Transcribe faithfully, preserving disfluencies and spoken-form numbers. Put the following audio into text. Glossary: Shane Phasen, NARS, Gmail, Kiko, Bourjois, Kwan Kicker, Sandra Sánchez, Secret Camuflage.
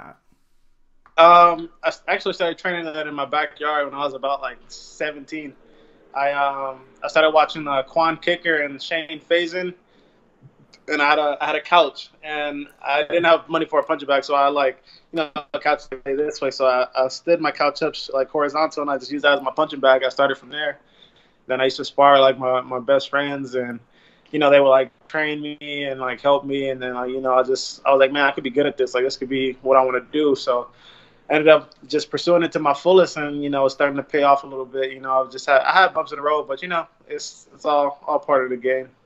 that? Um, I actually started training that in my backyard when I was about like seventeen. I um I started watching uh, Kwan Kicker and Shane Phasen, and I had a I had a couch, and I didn't have money for a punching bag, so I like you know the couch this way, so I, I stood my couch up like horizontal, and I just used that as my punching bag. I started from there. Then I used to spar like my my best friends, and you know they would like train me and like help me, and then like you know I just I was like, man, I could be good at this. Like this could be what I want to do. So I ended up just pursuing it to my fullest, and you know it's starting to pay off a little bit. You know I just had I had bumps in the road, but you know it's it's all all part of the game.